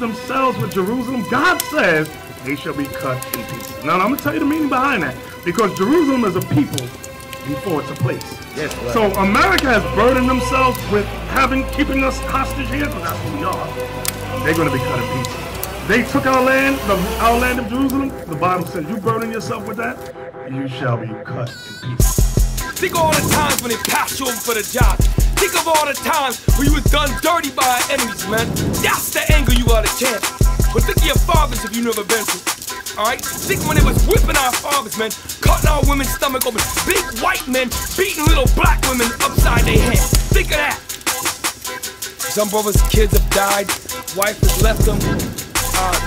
themselves with Jerusalem, God says they shall be cut in pieces. Now, I'm going to tell you the meaning behind that, because Jerusalem is a people before it's a place. Yes, right. So America has burdened themselves with keeping us hostage here, because that's who we are. They're going to be cut in pieces. They took our land, our land of Jerusalem. The Bible says, you burden yourself with that, you shall be cut in pieces. Think of all the times when they passed you over for the job. Think of all the times when you was done dirty by our enemies, man. That's the anger you ought to chant. But think of your fathers if you never been to. Alright? Think when it was whipping our fathers, man. Cutting our women's stomach open. Big white men beating little black women upside their head. Think of that. Some brothers' kids have died. Wife has left them.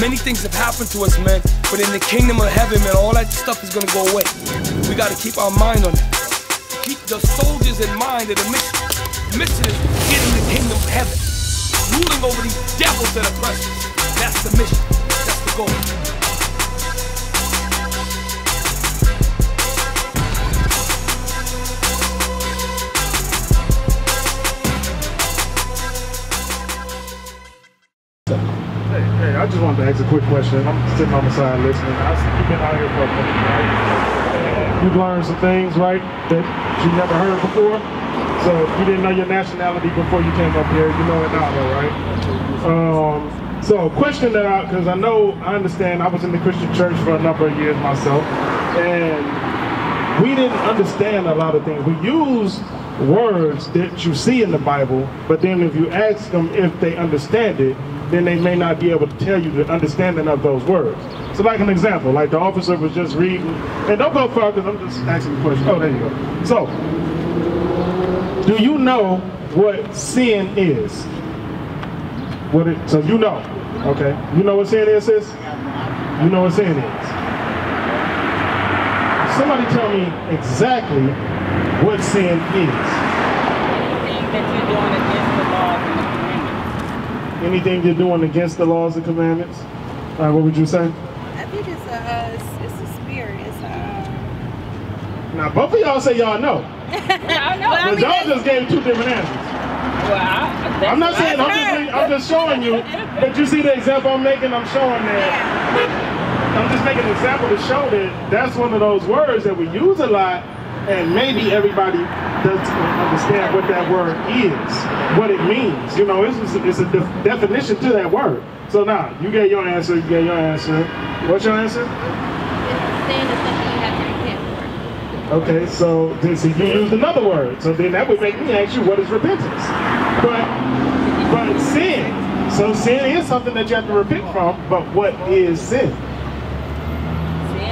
Many things have happened to us, man, but in the kingdom of heaven, man, all that stuff is going to go away. We got to keep our mind on it. Keep the soldiers in mind of the mission. The mission is getting the kingdom of heaven, ruling over these devils that oppress us. That's the mission. That's the goal. I just wanted to ask a quick question. I'm sitting on the side listening. I see you've been out here for a couple of years. You've learned some things, right, that you never heard before. So you didn't know your nationality before you came up here. You know it now, though, right? So question that I, because I know, I understand, I was in the Christian church for a number of years myself, and we didn't understand a lot of things. We used words that you see in the Bible, but then if you ask them if they understand it, then they may not be able to tell you the understanding of those words. So like an example, like the officer was just reading, and don't go far because I'm just asking a question. Oh, there you go. So, do you know what sin is? So you know, okay. You know what sin is, sis? You know what sin is. Somebody tell me exactly what sin is. Anything you're doing against the laws and commandments? What would you say? I think it's a spirit. Now, both of y'all say y'all know. I know. But y'all just gave two different answers. Well, I'm not saying, I'm just showing you. But you see the example I'm making, I'm showing that. Yeah. I'm just making an example to show that that's one of those words that we use a lot, and maybe everybody doesn't understand what that word is, what it means. You know, it's a definition to that word. So now, you get your answer, you get your answer. What's your answer? Sin is something you have to repent for. Okay, so this, you used another word. So then that would make me ask you, what is repentance? But sin, so sin is something that you have to repent from, but what is sin? Sin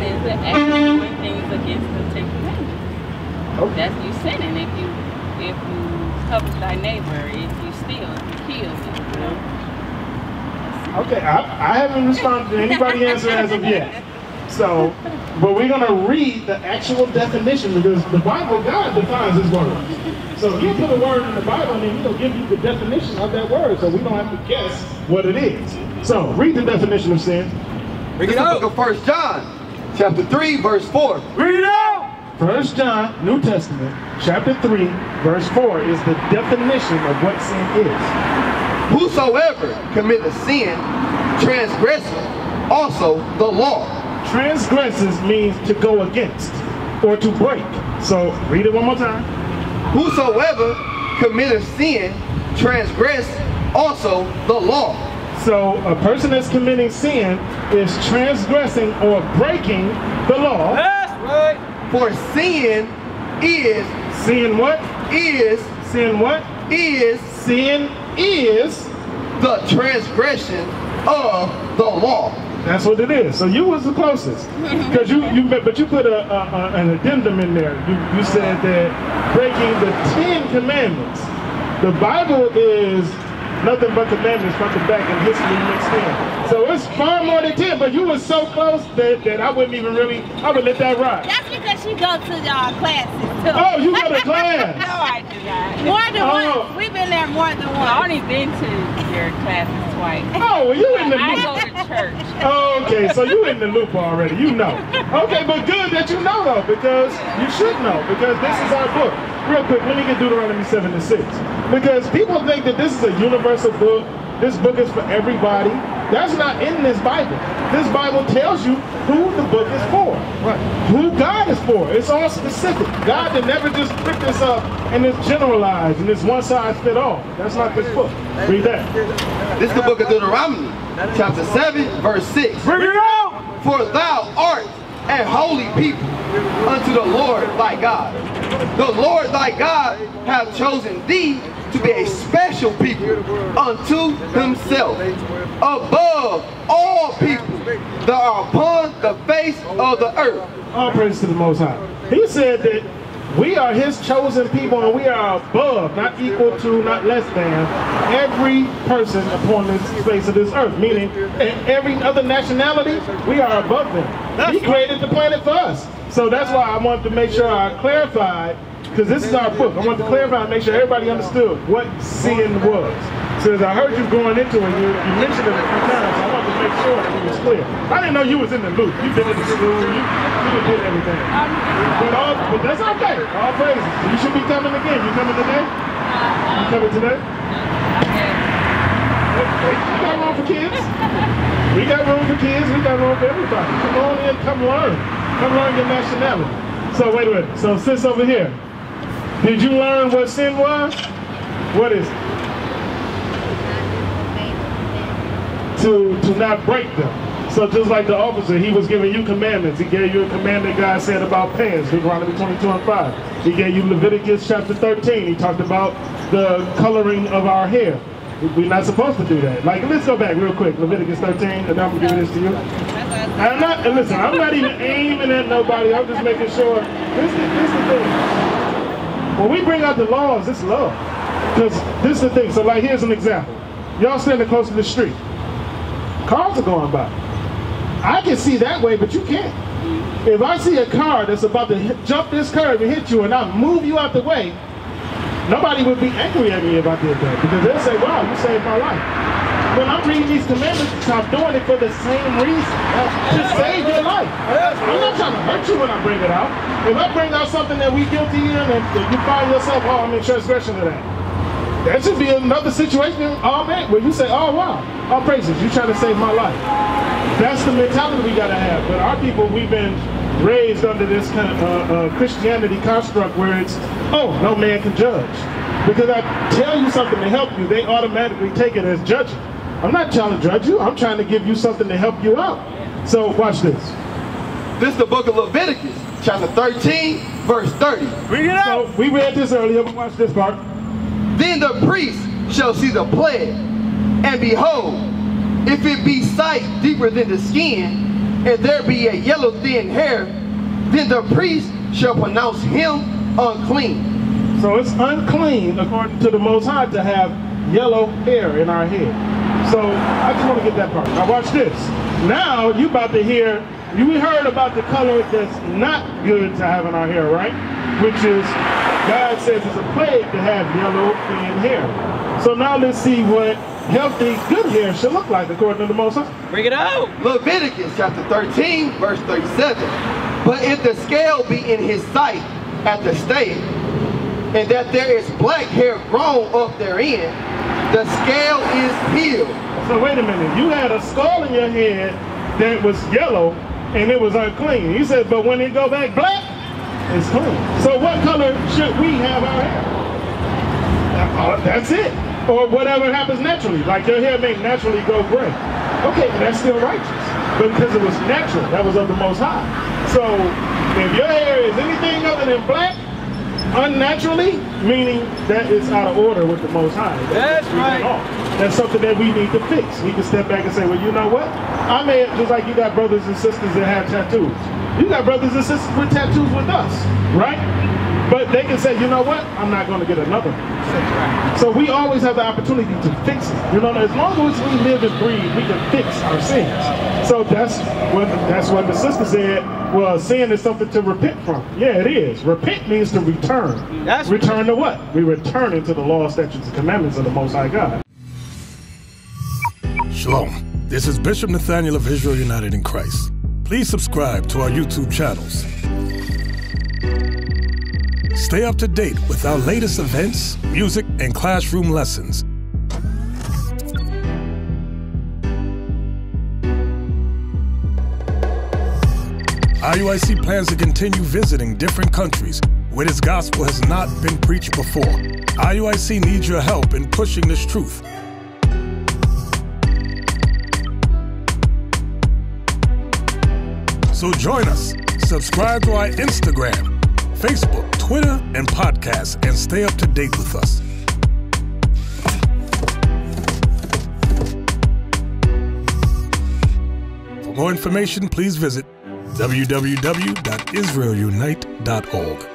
is the act of doing things against the temple. Oh. That's you sinning if you cover thy neighbor, if you steal, if you kill, you know. Okay, I haven't responded to anybody's answer as of yet. So, but we're gonna read the actual definition, because the Bible, God defines His word. So He put a word in the Bible, and then He'll give you the definition of that word, so we don't have to guess what it is. So read the definition of sin. Read it out. This is the book of 1 John, chapter 3, verse 4. Read it out. 1 John, New Testament, chapter 3, verse 4 is the definition of what sin is. Whosoever committeth sin transgresseth also the law. Transgresses means to go against or to break. So read it one more time. Whosoever committeth sin transgresseth also the law. So a person that's committing sin is transgressing or breaking the law. That's right. For sin is sin is the transgression of the law. That's what it is. So you was the closest, because you put an addendum in there. You said that breaking the 10 commandments. The Bible is nothing but commandments front to back and history mixed in. So it's far more than 10, but you were so close that I wouldn't even really, I would let that ride. That's because she go to classes too. Oh, you go to class? No, I do not. More than once. We've been there more than once. I've only been to your classes twice. Oh, well, you in the loop. I go to church. Oh, okay, so you in the loop already, you know. Okay, but good that you know though, because you should know, because this is our book. Real quick, let me get Deuteronomy 7 and 6. Because people think that this is a universal book This book is for everybody. That's not in this Bible. This Bible tells you who the book is for, right? Who God is for. It's all specific. God did never just pick this up and it's generalized and it's one size fit all. That's not this book. Read that. This is the book of Deuteronomy, chapter 7, verse 6. Bring it out! For thou art a holy people unto the Lord thy God. The Lord thy God hath chosen thee to be a special people unto himself, above all people that are upon the face of the earth. All praise to the Most High. He said that we are his chosen people and we are above, not equal to, not less than, every person upon this face of this earth. Meaning, in every other nationality, we are above them. He created the planet for us. So that's why I wanted to make sure I clarified, because this is our book. I want to clarify and make sure everybody understood what sin was. So as I heard you going into it, you mentioned it a few times, so I wanted to make sure that it was clear. I didn't know you was in the loop. You've been in the school, you did everything. But that's okay, all praises. You should be coming again. You coming today? You coming today? We got room for kids. We got room for kids. We got room for everybody. Come on in, come learn. Come learn your nationality. So wait a minute, so sis over here, did you learn what sin was? What is it? To not break them. So just like the officer, he was giving you commandments. He gave you a commandment God said about pants, Deuteronomy 22:5. He gave you Leviticus chapter 13. He talked about the coloring of our hair. We're not supposed to do that. Like, let's go back real quick, Leviticus 13, and I'm gonna give this to you. I'm not even aiming at nobody. I'm just making sure, this is the thing. When we bring out the laws, it's love. Because this is the thing. So like, here's an example. Y'all standing close to the street. Cars are going by. I can see that way, but you can't. If I see a car that's about to jump this curb and hit you and I move you out the way, nobody would be angry at me if I did that. Because they'll say, wow, you saved my life. When I'm reading these commandments, I'm doing it for the same reason, to save your life. I'm not trying to hurt you when I bring it out. If I bring out something that we guilty in and you find yourself, oh, I'm in transgression of that, that should be another situation, all that, where you say, oh, wow, all praises, you trying to save my life. That's the mentality we got to have. But our people, we've been raised under this kind of Christianity construct where it's, oh, no man can judge. Because I tell you something to help you, they automatically take it as judging. I'm not trying to judge you. I'm trying to give you something to help you out. So watch this. This is the book of Leviticus, chapter 13, verse 30. Read it out. So we read this earlier, but watch this part. Then the priest shall see the plague, and behold, if it be sight deeper than the skin, and there be a yellow thin hair, then the priest shall pronounce him unclean. So it's unclean, according to the Most High, to have yellow hair in our head. So I just want to get that part. Now watch this. Now you about to hear, you heard about the color that's not good to have in our hair, right? Which is, God says it's a plague to have yellow thin hair. So now let's see what healthy, good hair should look like according to the Most High. Bring it out. Leviticus chapter 13, verse 37. But if the scale be in his sight at the stake, and that there is black hair grown up therein, the scale is healed. So wait a minute, you had a skull in your head that was yellow and it was unclean. You said, but when it go back black, it's clean. So what color should we have our hair? That's it. Or whatever happens naturally. Like your hair may naturally go gray. Okay, but that's still righteous. But because it was natural, that was of the Most High. So if your hair is anything other than black, unnaturally, meaning that it's out of order with the Most High. That's right. That's something that we need to fix. We can step back and say, well, you know what? I may, just like you got brothers and sisters that have tattoos. You got brothers and sisters with tattoos with us, right? But they can say, you know what? I'm not going to get another one. So we always have the opportunity to fix it. You know, as long as we live and breathe, we can fix our sins. So that's what the sister said. Well, sin is something to repent from. Yeah, it is. Repent means to return. That's return to what? We return into the law, statutes, and commandments of the Most High God. Shalom. This is Bishop Nathaniel of Israel United in Christ. Please subscribe to our YouTube channels. Stay up to date with our latest events, music, and classroom lessons. IUIC plans to continue visiting different countries where this gospel has not been preached before. IUIC needs your help in pushing this truth. So join us, subscribe to our Instagram, Facebook, Twitter, and podcasts, and stay up to date with us. For more information, please visit www.IsraelUnite.org.